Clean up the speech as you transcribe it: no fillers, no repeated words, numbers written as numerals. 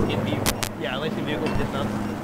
least in vehicles. Yeah, at least in vehicles, yes, no.